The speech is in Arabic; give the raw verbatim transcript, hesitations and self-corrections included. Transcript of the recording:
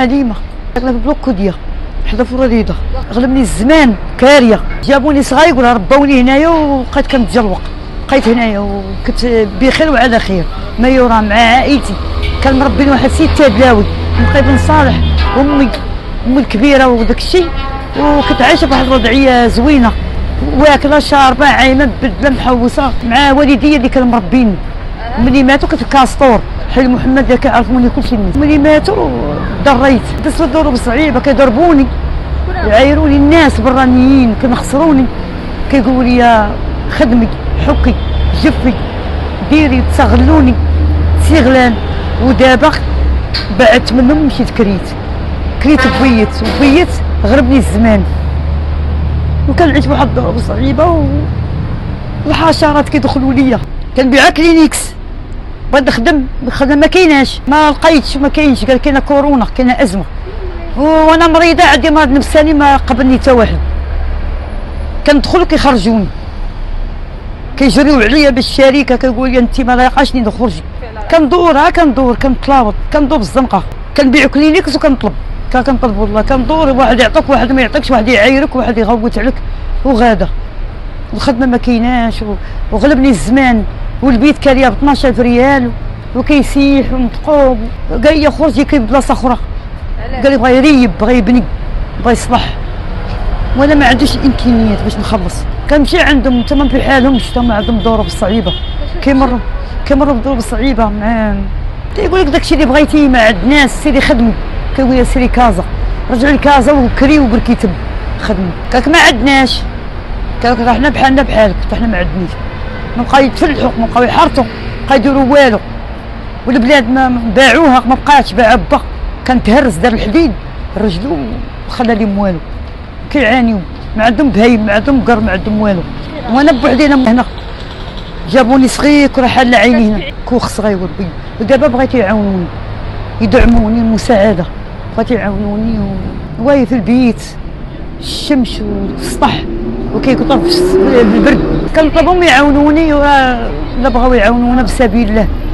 قديمه اغلب بلوك كوديه حدا في الرديده غلبني الزمان كاريه جابوني صغير ربوني هنايا وبقيت كنتجا الوقت بقيت هنايا وكنت بخير وعلى خير ما يرى مع عائلتي كان مربين واحد سته بلاوي مقيب بن صالح امي امي الكبيره وداك الشيء وكنت عايشه بواحد الوضعيه زوينه واكله شاربه عايمه بدله محوسه مع والديا اللي كانوا مربيني ملي ماتوا كنت في كاسطور حي محمد كيعرفوني كلشي الناس ملي ماتوا ضريت دازت الظروف صعيبه كيضربوني يعايروني الناس برانيين كنخسروني كيقولوا لي خدمي حكي جفي ديري تستغلوني استغلال ودابا بعدت منهم مشيت كريت كريت وبيت وبيت غربني الزمان وكنعيش بواحد الظروف صعيبه والحشرات كيدخلوا ليا كنبيع كلينيكس بغيت نخدم الخدمه ما كايناش ما لقيتش ما كاينش قال كاينه كورونا كاينه ازمه وانا مريضه عندي مرض نفساني ما قبلني حتى واحد كندخل كيخرجوني كيجريو عليا بالشركه كيقول لي انت ما لاقاشني نخرجي كندور ها كندور كنتلاوط كندور بالزنقه كنبيع كلينيكس وكنطلب كنطلب والله كندور واحد يعطيك واحد ما يعطيكش واحد يعايرك واحد يغوت عليك وغاده الخدمه ما كايناش وغلبني الزمان والبيت كاريه ب اثناش ألف ريال وكيسيح ومتقوب قال لي خرجي كاين بلاصه اخرى قال لي بغا يريب بغا يبني بغا يصلح وانا ما عنديش الامكانيات باش نخلص كنمشي عندهم حتى ما بحالهمش حتى هما عندهم ظروف صعيبه كيمروا كيمروا بظروف صعيبه مع تيقول لك داكشي اللي بغيتي ما عندناش سيري خدمي كيقول لي سيري كازا رجعي لكازا وكري وبركي تب خدمي قالك ما عندناش قالك راه حنا بحالنا بحالك حتى حنا ما عندناش مابقاو يتفلحوا مابقاو يحرطوا بقاو يديروا والو والبلاد ما باعوها ما بقاتش باع با كان تهرس دار الحديد رجلو وخلى لهم والو كيعانيو ما عندهم بهايم ما عندهم قر ما عندهم والو وانا بوحدي انا هنا جابوني صغير راه حال عيني هنا كوخ صغير ربي ودابا بغيت يعاونوني يدعموني المساعده بغيت يعاونوني واي في البيت الشمس والسطح وكيكطر في البرد كنطلبهم يعاونوني ولا بغاو يعاونونا بسبيل الله.